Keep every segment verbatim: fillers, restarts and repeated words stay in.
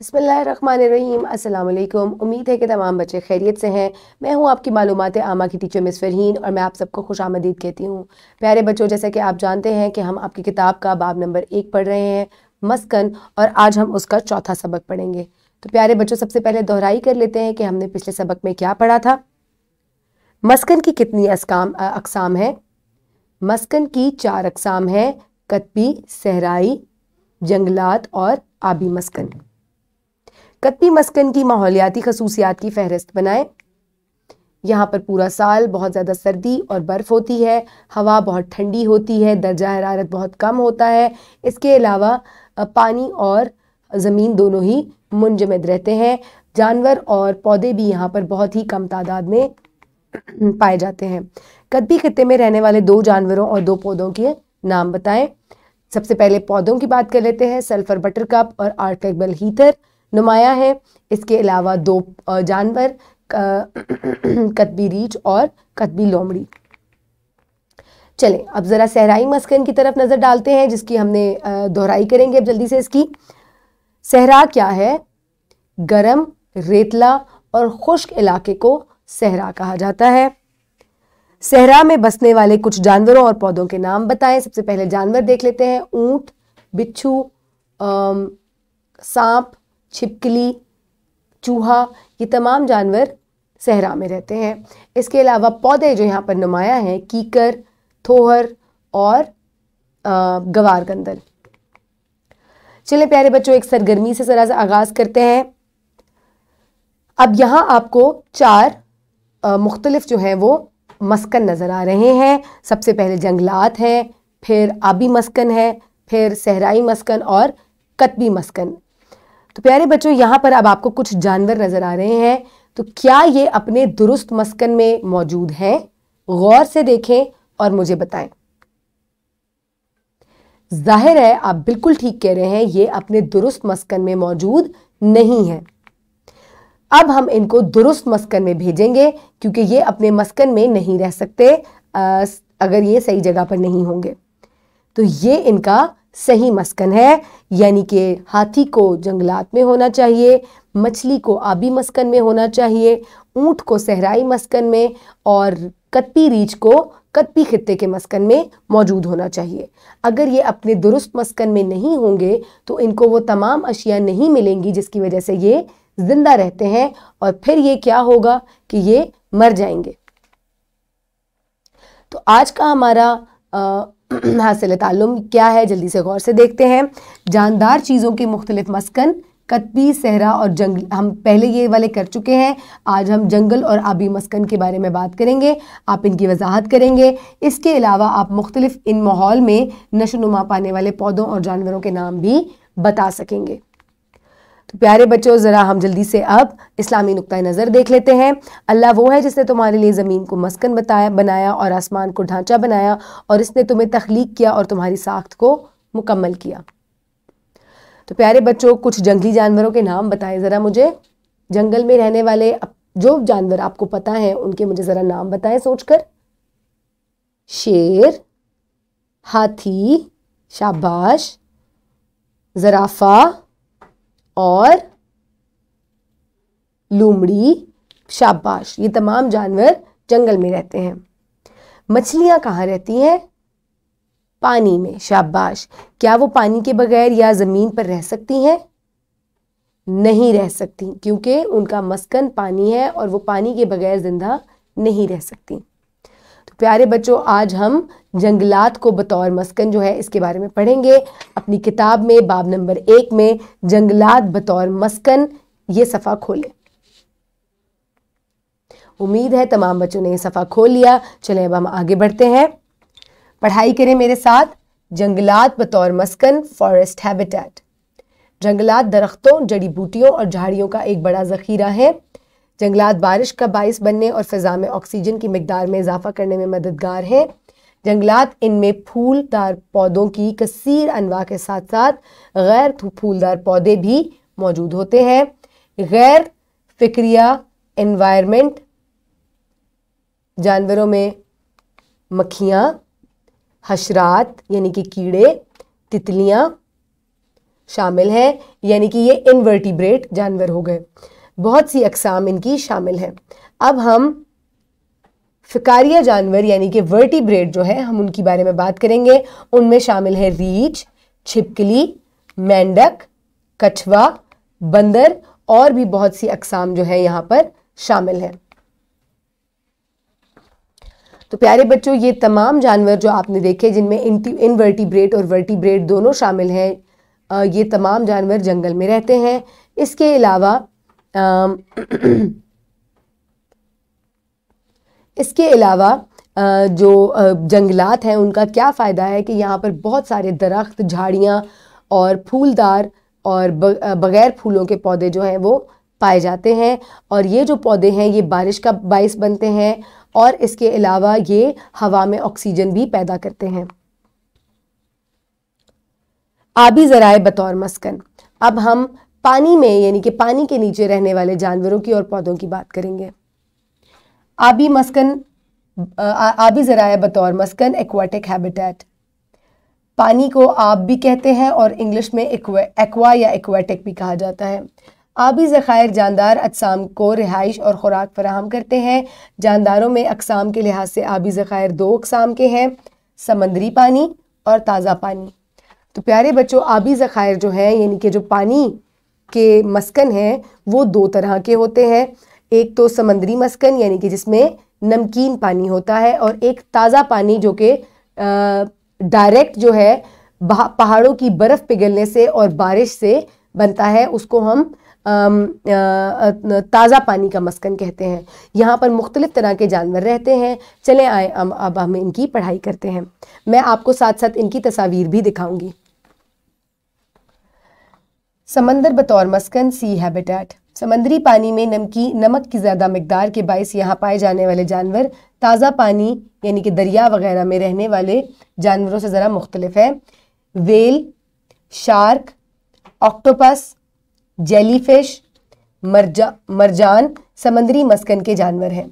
बिस्मिल्लाहिर्रहमानिर्रहीम, अस्सलाम वालेकुम। उम्मीद है कि तमाम बच्चे खैरियत से हैं। मैं हूं आपकी मालूमात आमा की टीचर मिस फरहीन और मैं आप सबको खुश आमदीद कहती हूं। प्यारे बच्चों, जैसा कि आप जानते हैं कि हम आपकी किताब का बाब नंबर एक पढ़ रहे हैं, मस्कन, और आज हम उसका चौथा सबक पढ़ेंगे। तो प्यारे बच्चों, सबसे पहले दोहराई कर लेते हैं कि हमने पिछले सबक में क्या पढ़ा था। मस्कन की कितनी अस्काम अकसाम हैं? मस्कन की चार अकसाम हैं, कतबी, सहराई, जंगलात और आबी मस्कन। कतबी मस्कन की माहौलियाती खसूसियात की फहरिस्त बनाएं। यहाँ पर पूरा साल बहुत ज़्यादा सर्दी और बर्फ़ होती है, हवा बहुत ठंडी होती है, दर्जा हरारत बहुत कम होता है। इसके अलावा पानी और ज़मीन दोनों ही मुंजमद रहते हैं। जानवर और पौधे भी यहाँ पर बहुत ही कम तादाद में पाए जाते हैं। कतबी खित्ते में रहने वाले दो जानवरों और दो पौधों के नाम बताएं। सबसे पहले पौधों की बात कर लेते हैं। सल्फ़र बटर कप और आर्टिकल हीथर नुमाया है। इसके अलावा दो जानवर कतबी रीछ और कतबी लोमड़ी। चलें अब ज़रा सहराई मस्कन की तरफ नज़र डालते हैं, जिसकी हमने दोहराई करेंगे अब जल्दी से इसकी। सहरा क्या है? गरम, रेतला और खुश्क इलाके को सहरा कहा जाता है। सहरा में बसने वाले कुछ जानवरों और पौधों के नाम बताएं। सबसे पहले जानवर देख लेते हैं। ऊंट, बिच्छू, सांप, छिपकली, चूहा, ये तमाम जानवर सहरा में रहते हैं। इसके अलावा पौधे जो यहाँ पर नुमाया हैं, कीकर, थोहर और गवार कंदल। चलिए प्यारे बच्चों, एक सरगर्मी से ज़रा सा आगाज़ करते हैं। अब यहाँ आपको चार आ, मुख्तलिफ जो हैं वो मस्कन नज़र आ रहे हैं। सबसे पहले जंगलात हैं, फिर आबी मस्कन है, फिर सहराई मस्कन और कतबी मस्कन। तो प्यारे बच्चों, यहाँ पर अब आपको कुछ जानवर नज़र आ रहे हैं। तो क्या ये अपने दुरुस्त मस्कन में मौजूद हैं? गौर से देखें और मुझे बताएं। जाहिर है आप बिल्कुल ठीक कह रहे हैं, ये अपने दुरुस्त मस्कन में मौजूद नहीं है। अब हम इनको दुरुस्त मस्कन में भेजेंगे क्योंकि ये अपने मस्कन में नहीं रह सकते अगर ये सही जगह पर नहीं होंगे। तो ये इनका सही मस्कन है, यानी कि हाथी को जंगलात में होना चाहिए, मछली को आबी मस्कन में होना चाहिए, ऊंट को सहराई मस्कन में और कतबी रीछ को कतबी खित्ते के मस्कन में मौजूद होना चाहिए। अगर ये अपने दुरुस्त मस्कन में नहीं होंगे तो इनको वो तमाम अशिया नहीं मिलेंगी जिसकी वजह से ये जिंदा रहते हैं, और फिर ये क्या होगा कि ये मर जाएंगे। तो आज का हमारा आ, हासिल तालुम क्या है, जल्दी से गौर से देखते हैं। जानदार चीज़ों के मुख्तलिफ मस्कन, कतबी, सहरा और जंगल, हम पहले ये वाले कर चुके हैं। आज हम जंगल और आबी मस्कन के बारे में बात करेंगे, आप इनकी वजाहत करेंगे। इसके अलावा आप मुख्तलिफ इन माहौल में नशोनुमा पाने वाले पौधों और जानवरों के नाम भी बता सकेंगे। तो प्यारे बच्चों, ज़रा हम जल्दी से अब इस्लामी नुक्ता नज़र देख लेते हैं। अल्लाह वो है जिसने तुम्हारे लिए ज़मीन को मस्कन बताया बनाया और आसमान को ढांचा बनाया, और इसने तुम्हें तख्लीक किया और तुम्हारी साख्त को मुकम्मल किया। तो प्यारे बच्चों, कुछ जंगली जानवरों के नाम बताएं ज़रा मुझे। जंगल में रहने वाले जो जानवर आपको पता है उनके मुझे ज़रा नाम बताएं सोचकर। शेर, हाथी, शाबाश, ज़राफ़ा और लोमड़ी, शाबाश। ये तमाम जानवर जंगल में रहते हैं। मछलियाँ कहाँ रहती हैं? पानी में, शाबाश। क्या वो पानी के बगैर या ज़मीन पर रह सकती हैं? नहीं रह सकती, क्योंकि उनका मस्कन पानी है और वो पानी के बगैर ज़िंदा नहीं रह सकती। तो प्यारे बच्चों, आज हम जंगलात को बतौर मस्कन जो है इसके बारे में पढ़ेंगे। अपनी किताब में बाब नंबर एक में जंगलात बतौर मस्कन, ये सफ़ा खोलें। उम्मीद है तमाम बच्चों ने ये सफ़ा खोल लिया। चलें अब हम आगे बढ़ते हैं, पढ़ाई करें मेरे साथ। जंगलात बतौर मस्कन, फॉरेस्ट हैबिटेट। जंगलात दरख्तों, जड़ी बूटियों और झाड़ियों का एक बड़ा ज़ख़ीरा है। जंगलात बारिश का बाइस बनने और फ़िज़ा में ऑक्सीजन की मकदार में इजाफा करने में मददगार हैं। जंगलात इनमें फूलदार पौधों की कसीर अनवा के साथ साथ गैर फूलदार पौधे भी मौजूद होते हैं। गैर फिक्रिया एनवायरनमेंट, जानवरों में मक्खियाँ, हशरात यानी कि कीड़े, तितलियाँ, शामिल हैं, यानी कि ये इनवर्टिब्रेट जानवर हो गए। बहुत सी अकसाम इनकी शामिल हैं। अब हम फिकारिया जानवर यानी कि वर्टिब्रेट जो है हम उनकी बारे में बात करेंगे। उनमें शामिल है रीछ, छिपकली, मेंढक, कछवा, बंदर और भी बहुत सी अकसाम जो है यहाँ पर शामिल हैं। तो प्यारे बच्चों, ये तमाम जानवर जो आपने देखे जिनमें इनवर्टिब्रेट और वर्टिब्रेट दोनों शामिल हैं, ये तमाम जानवर जंगल में रहते हैं। इसके अलावा आ, इसके अलावा आ, जो जंगलात हैं उनका क्या फ़ायदा है कि यहाँ पर बहुत सारे दरख्त, झाड़ियाँ और फूलदार और बग़ैर फूलों के पौधे जो हैं वो पाए जाते हैं। और ये जो पौधे हैं ये बारिश का बाइस बनते हैं और इसके अलावा ये हवा में ऑक्सीजन भी पैदा करते हैं। आबी ज़राए बतौर मस्कन। अब हम पानी में यानी कि पानी के नीचे रहने वाले जानवरों की और पौधों की बात करेंगे। आबी मस्कन, आबी ज़राए बतौर मस्कन, एक्वाटिक हैबिटेट। पानी को आब भी कहते हैं और इंग्लिश में एक्वा या एक्वाटिक भी कहा जाता है। आबी ज़ख़ायर जानदार अकसाम को रिहाइश और ख़ुराक फराहम करते हैं। जानदारों में अकसाम के लिहाज से आबी ज़ख़ायर दो अकसाम के हैं, समंदरी पानी और ताज़ा पानी। तो प्यारे बच्चों, आबी ज़ख़ायर जो हैं यानी कि जो पानी के मस्कन हैं वो दो तरह के होते हैं। एक तो समंदरी मस्कन यानी कि जिसमें नमकीन पानी होता है और एक ताज़ा पानी जो कि डायरेक्ट जो है पहाड़ों की बर्फ़ पिघलने से और बारिश से बनता है, उसको हम ताज़ा पानी का मस्कन कहते हैं। यहाँ पर मुख्तलिफ़ तरह के जानवर रहते हैं। चले आए हम अब हम इनकी पढ़ाई करते हैं। मैं आपको साथ साथ इनकी तस्वीर भी दिखाऊंगी। समंदर बतौर मस्कन, सी हैबिटेट। समंदरी पानी में नमकी नमक की ज़्यादा मकदार के बायस यहाँ पाए जाने वाले जानवर ताज़ा पानी यानी कि दरिया वगैरह में रहने वाले जानवरों से ज़रा मुख्तलिफ है। वेल, शार्क, ऑक्टोपस, जेलीफिश, मरजा मरजान समंदरी मस्कन के जानवर हैं।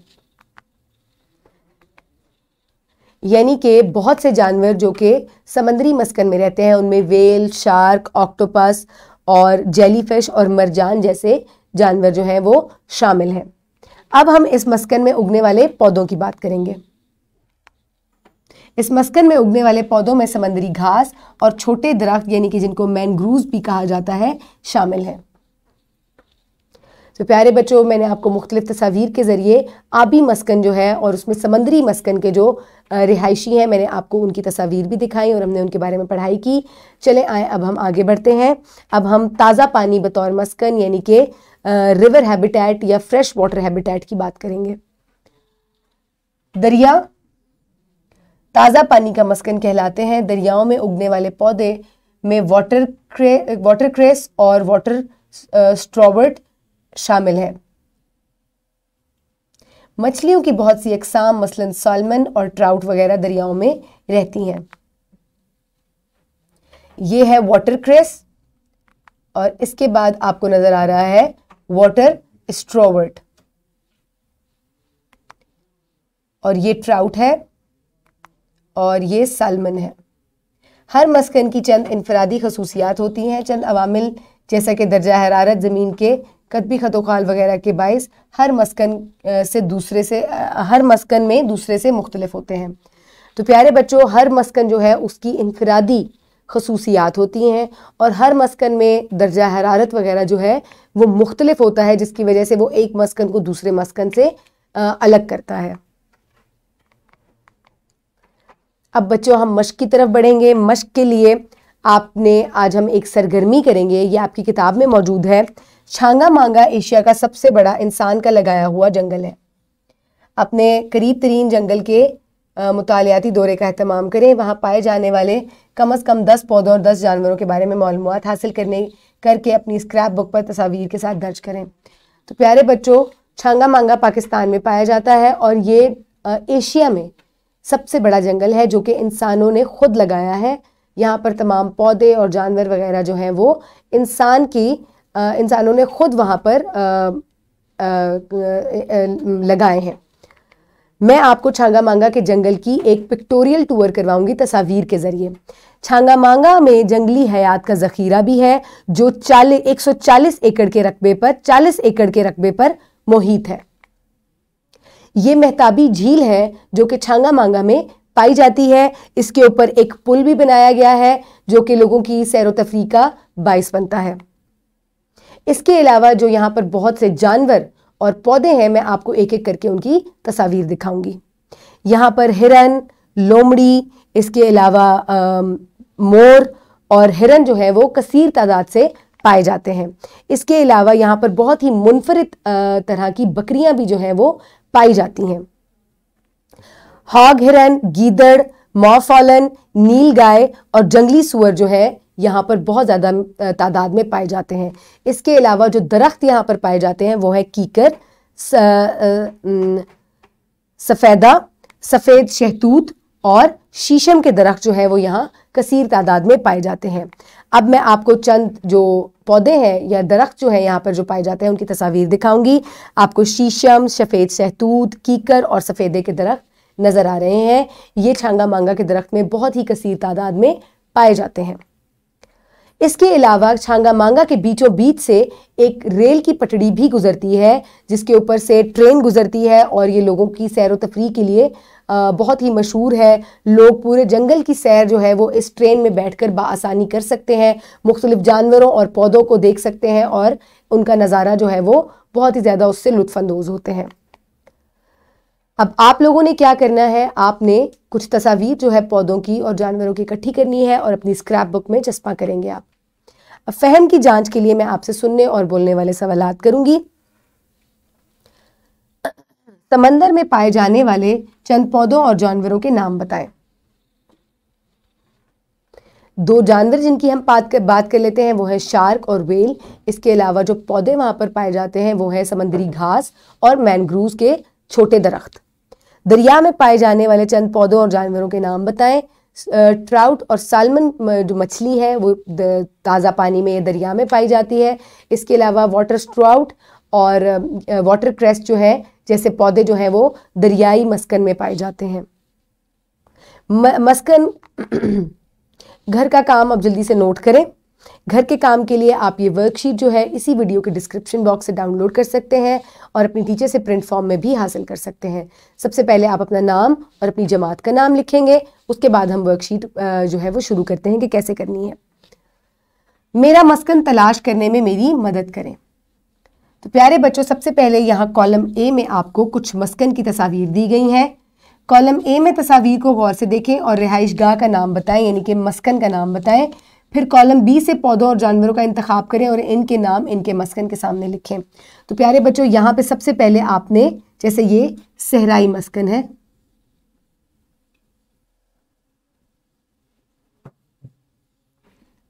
यानी कि बहुत से जानवर जो कि समंदरी मस्कन में रहते हैं उनमें वेल, शार्क, ऑक्टोपस और जेलीफिश और मरजान जैसे जानवर जो हैं वो शामिल हैं। अब हम इस मस्कन में उगने वाले पौधों की बात करेंगे। इस मस्कन में उगने वाले पौधों में समंदरी घास और छोटे दरख्त यानी कि जिनको मैंग्रोव्स भी कहा जाता है शामिल हैं। तो प्यारे बच्चों, मैंने आपको मुख्तलिफ तस्वीर के ज़रिए आबी मस्कन जो है और उसमें समंदरी मस्कन के जो रिहायशी हैं मैंने आपको उनकी तस्वीर भी दिखाई और हमने उनके बारे में पढ़ाई की। चले आए अब हम आगे बढ़ते हैं। अब हम ताज़ा पानी बतौर मस्कन यानी कि रिवर हैबिटेट या फ्रेश वाटर हैबिटेट की बात करेंगे। दरिया ताज़ा पानी का मस्कन कहलाते हैं। दरियाओं में उगने वाले पौधे में वाटर क्रे वाटर क्रेस और वाटर स्ट्रॉबर्ट शामिल हैं। मछलियों की बहुत सी अकसाम मसलन साल्मन और ट्राउट वगैरह दरियाओं में रहती हैं। ये है वाटर क्रेस और इसके बाद आपको नज़र आ रहा है वाटर स्ट्रॉबर्ट और ये ट्राउट है और ये साल्मन है। हर मस्कन की चंद इनफरादी खसूसियात होती हैं। चंद अवामिल जैसा कि दर्जा हरारत, ज़मीन के कतबी खतोखाल वगैरह के बायस हर मस्कन से दूसरे से हर मस्कन में दूसरे से मुख्तलिफ होते हैं। तो प्यारे बच्चों, हर मस्कन जो है उसकी इनफरादी खसूसियात होती हैं और हर मस्कन में दर्जा हरारत वगैरह जो है वो मुख्तलिफ होता है, जिसकी वजह से वो एक मस्कन को दूसरे मस्कन से अलग करता है। अब बच्चों, हम मश्क की तरफ बढ़ेंगे। मश्क के लिए आपने आज हम एक सरगर्मी करेंगे, ये आपकी किताब में मौजूद है। छांगा मांगा एशिया का सबसे बड़ा इंसान का लगाया हुआ जंगल है। अपने करीब तरीन जंगल के मुतालियाती दौरे का अहतमाम करें। वहाँ पाए जाने वाले कम अज़ कम दस पौधों और दस जानवरों के बारे में मालूमात हासिल करने करके अपनी स्क्रैप बुक पर तस्वीर के साथ दर्ज करें। तो प्यारे बच्चों, छांगा मांगा पाकिस्तान में पाया जाता है और ये एशिया में सबसे बड़ा जंगल है जो कि इंसानों ने खुद लगाया है। यहाँ पर तमाम पौधे और जानवर वगैरह जो हैं वो इंसान की इंसानों ने खुद वहाँ पर आ, आ, लगाए हैं। मैं आपको छांगा मांगा के जंगल की एक पिक्टोरियल टूर करवाऊंगी तस्वीर के जरिए। छांगा मांगा में जंगली हयात का जखीरा भी है जो चालीस एक सौ चालीस एकड़ के रकबे पर चालीस एकड़ के रकबे पर मोहित है। ये मेहताबी झील है जो कि छांगा मांगा में पाई जाती है। इसके ऊपर एक पुल भी बनाया गया है जो कि लोगों की सैरो तफरी का बाइस बनता है। इसके अलावा जो यहाँ पर बहुत से जानवर और पौधे हैं, मैं आपको एक एक करके उनकी तस्वीर दिखाऊंगी। यहाँ पर हिरन, लोमड़ी, इसके अलावा आ, मोर और हिरन जो है वो कसीर तादाद से पाए जाते हैं। इसके अलावा यहाँ पर बहुत ही मुनफरिद तरह की बकरियां भी जो हैं वो पाई जाती हैं। हॉग हिरन, गीदड़, मॉफॉलन, नील गाय और जंगली सुअर जो है यहाँ पर बहुत ज़्यादा तादाद में पाए जाते हैं। इसके अलावा जो दरख्त यहाँ पर पाए जाते हैं वो है कीकर, सफ़ेदा, सफ़ेद शहतूत और शीशम के दरख्त जो है वो यहाँ कसीर तादाद में पाए जाते हैं। अब मैं आपको चंद जो पौधे हैं या दरख्त जो है यहाँ पर जो पाए जाते हैं उनकी तस्वीर दिखाऊंगी। आपको शीशम, सफ़ेद शहतूत, कीकर और सफ़ेदे के दरख्त नज़र आ रहे हैं। ये छांगा मांगा के दरख्त में बहुत ही कसीर तादाद में पाए जाते हैं। इसके अलावा छांगा मांगा के बीचों बीच से एक रेल की पटड़ी भी गुजरती है जिसके ऊपर से ट्रेन गुजरती है और ये लोगों की सैर तफरी के लिए बहुत ही मशहूर है। लोग पूरे जंगल की सैर जो है वो इस ट्रेन में बैठकर बाआसानी कर सकते हैं। मुख्तलिफ जानवरों और पौधों को देख सकते हैं और उनका नज़ारा जो है वो बहुत ही ज़्यादा उससे लुत्फानंदोज़ होते हैं। अब आप लोगों ने क्या करना है, आपने कुछ तस्वीर जो है पौधों की और जानवरों की इकट्ठी करनी है और अपनी स्क्रैप बुक में चस्पा करेंगे आप। अब फहम की जांच के लिए मैं आपसे सुनने और बोलने वाले सवालात करूंगी। समंदर में पाए जाने वाले चंद पौधों और जानवरों के नाम बताएं। दो जानवर जिनकी हम बात कर बात कर लेते हैं वो है शार्क और व्हेल। इसके अलावा जो पौधे वहाँ पर पाए जाते हैं वो है समंदरी घास और मैनग्रोव के छोटे दरख्त। दरिया में पाए जाने वाले चंद पौधों और जानवरों के नाम बताएं। ट्राउट और साल्मन जो मछली है वो ताज़ा पानी में दरिया में पाई जाती है। इसके अलावा वाटर स्ट्राउट और वाटर क्रेस्ट जो है जैसे पौधे जो हैं वो दरियाई मस्कन में पाए जाते हैं। मस्कन घर का काम अब जल्दी से नोट करें। घर के काम के लिए आप ये वर्कशीट जो है इसी वीडियो के डिस्क्रिप्शन बॉक्स से डाउनलोड कर सकते हैं और अपनी टीचर से प्रिंट फॉर्म में भी हासिल कर सकते हैं। सबसे पहले आप अपना नाम और अपनी जमात का नाम लिखेंगे, उसके बाद हम वर्कशीट जो है वो शुरू करते हैं कि कैसे करनी है। मेरा मस्कन तलाश करने में मेरी मदद करें। तो प्यारे बच्चों, सबसे पहले यहाँ कॉलम ए में आपको कुछ मस्कन की तस्वीर दी गई हैं। कॉलम ए में तस्वीर को गौर से देखें और रिहाइश गाह का नाम बताएं, यानी कि मस्कन का नाम बताएं। फिर कॉलम बी से पौधों और जानवरों का इंतखाब करें और इनके नाम इनके मस्कन के सामने लिखें। तो प्यारे बच्चों, यहाँ पे सबसे पहले आपने, जैसे ये सहराई मस्कन है,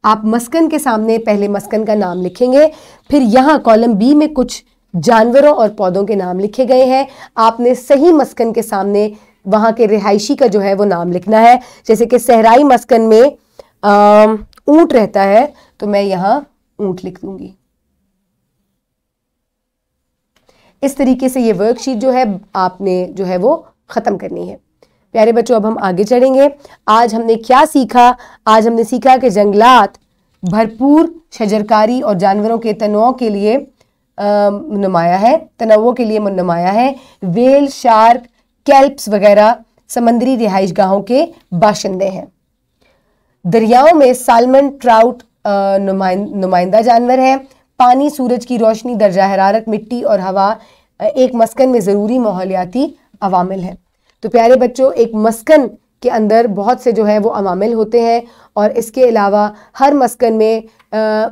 आप मस्कन के सामने पहले मस्कन का नाम लिखेंगे। फिर यहाँ कॉलम बी में कुछ जानवरों और पौधों के नाम लिखे गए हैं। आपने सही मस्कन के सामने वहाँ के रिहायशी का जो है वो नाम लिखना है। जैसे कि सहराई मस्कन में आ, ऊंट रहता है, तो मैं यहाँ ऊंट लिख दूंगी। इस तरीके से ये वर्कशीट जो है आपने जो है वो ख़त्म करनी है। प्यारे बच्चों, अब हम आगे चढ़ेंगे। आज हमने क्या सीखा? आज हमने सीखा कि जंगलात भरपूर शजरकारी और जानवरों के तनों के लिए नुमाया है तनों के लिए नुमाया है। व्हेल, शार्क, कैल्प्स वगैरह समंदरी रिहाइश गाहों के बाशिंदे हैं। दरियाओं में साल्मन, ट्राउट नुमाइंदा जानवर है। पानी, सूरज की रोशनी, दर्जा हरारत, मिट्टी और हवा एक मस्कन में ज़रूरी माहौलियाती अवामिल हैं। तो प्यारे बच्चों, एक मस्कन के अंदर बहुत से जो है वो अवामिल होते हैं और इसके अलावा हर मस्कन में आ,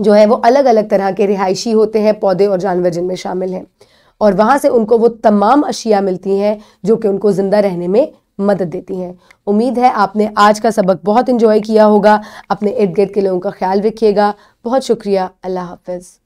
जो है वो अलग अलग तरह के रिहायशी होते हैं, पौधे और जानवर जिनमें शामिल हैं, और वहाँ से उनको वो तमाम अशिया मिलती हैं जो कि उनको ज़िंदा रहने में मदद देती हैं। उम्मीद है आपने आज का सबक बहुत एंजॉय किया होगा। अपने इर्द गिर्द के लोगों का ख्याल रखिएगा। बहुत शुक्रिया। अल्लाह हाफ़िज़।